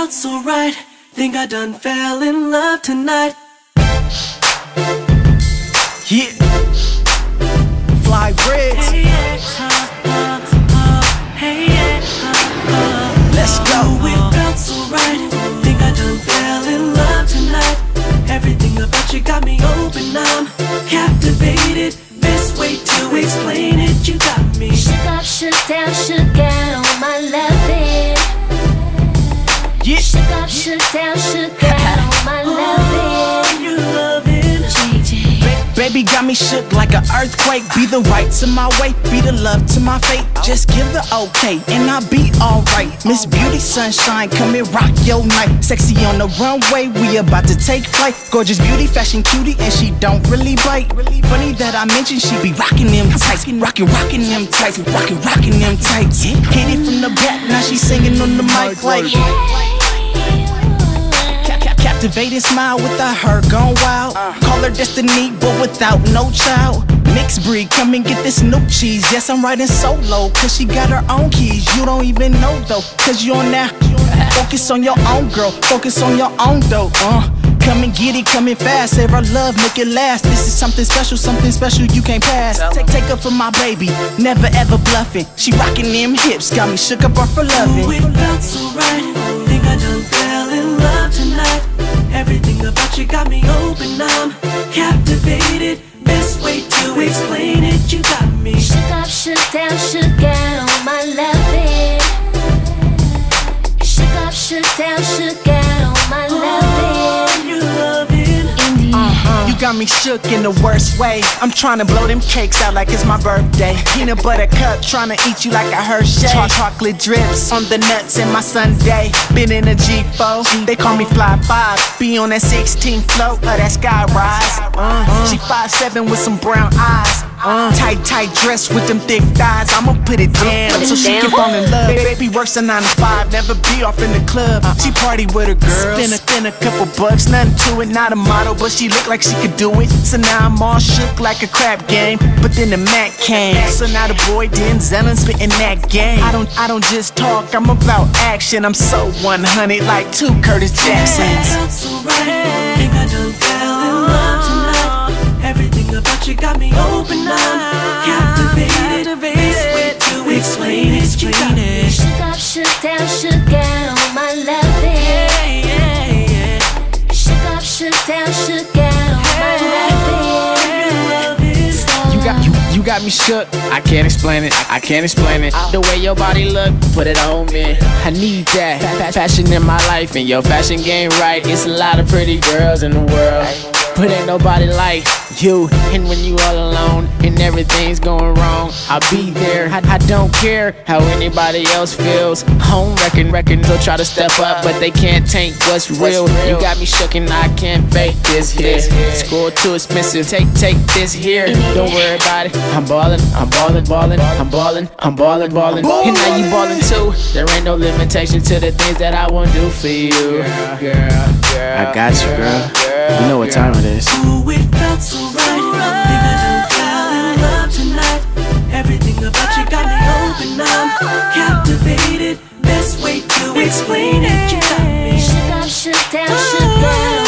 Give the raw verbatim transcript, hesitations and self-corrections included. felt so right. Think I done fell in love tonight. Yeah. Fly Reds. Hey, yeah. uh, uh, uh. Hey, yeah. uh, uh. Let's go. We felt so right. Think I done fell in love tonight. Everything about you got me open. I'm captivated. Best way to explain it. You got me. Shook up, shook down, shook out on my loving. Yeah. Shook up, shook down, shook out on my loving. Oh, you loving J J. Ba baby got me shook like an earthquake. Be the right to my way, be the love to my fate. Just give the okay, and I'll be alright. Miss Beauty Sunshine, come and rock your night. Sexy on the runway, we about to take flight. Gorgeous beauty, fashion cutie, and she don't really bite. Funny that I mentioned she be rocking them tights. Rockin', rockin' them tights, rockin', rockin' them tights. Hit it from the back, now she singing on the mic like captivating smile without her gone wild. uh. Call her destiny, but without no child. Mixed breed, come and get this new cheese. Yes, I'm riding solo, cause she got her own keys. You don't even know though, cause you're on that. Focus on your own girl, focus on your own though. uh. Come and get it, come in fast. Save our love, make it last. This is something special, something special you can't pass. Take, take up for my baby, never ever bluffing. She rocking them hips, got me shook up her for loving. Ooh, it felt so right, think I done fell in love tonight. Everything about you got me open, I'm captivated. Best way to explain it, you got me. Shook up, shook down, shook out on my loving. Shook up, shook down, shook out on my loving. Oh, you loving indeed. Uh-huh. You got me shook in the worst way. I'm tryna blow them cakes out like it's my birthday. Peanut butter cup, tryna eat you like a Hershey. Ch Chocolate drips on the nuts in my sundae. Been in a G four, they call me Fly Five. Be on that sixteenth float of that sky rise. Uh, she five seven with some brown eyes. Uh, tight, tight dress with them thick thighs. I'ma put it down put it so down. She can fall in love. Baby works a nine to five, never be off in the club. uh -uh. She party with her girls, spend a, spend a couple bucks. Nothing to it, not a model, but she look like she could do it. So now I'm all shook like a crap game, but then the Mac came. So now the boy Denzel spittin' that game. I don't, I don't just talk, I'm about action. I'm so one hundred like two Curtis Jacksons. Yeah, felt so right, think I done fell in love tonight. Everything about you got me open up, captivated. Best way to explain it, you got me. Shook up, shook down, shook out on my loving. Shook up, shook down, shook out on my loving. You got me shook, I can't explain it, I can't explain it. The way your body look, put it on me, I need that. Fashion in my life, and your fashion game right. It's a lot of pretty girls in the world, but ain't nobody like you. And when you all alone, and everything's going wrong, I'll be there. I, I don't care how anybody else feels. Home wrecking, wrecking, they'll try to step up, but they can't tank what's real. You got me shook and I can't fake this here. Score too expensive, take, take this here. Don't worry about it, I'm ballin', I'm ballin', ballin', I'm ballin', I'm ballin', ballin'. And now you ballin' too. There ain't no limitation to the things that I won't do for you. I got you, girl, you know what time it is. Ooh, it felt so right. Think I done fell in love tonight. Everything about you got me open. I'm captivated. Best way to explain it, you got me. Shook up, shook down, shook down.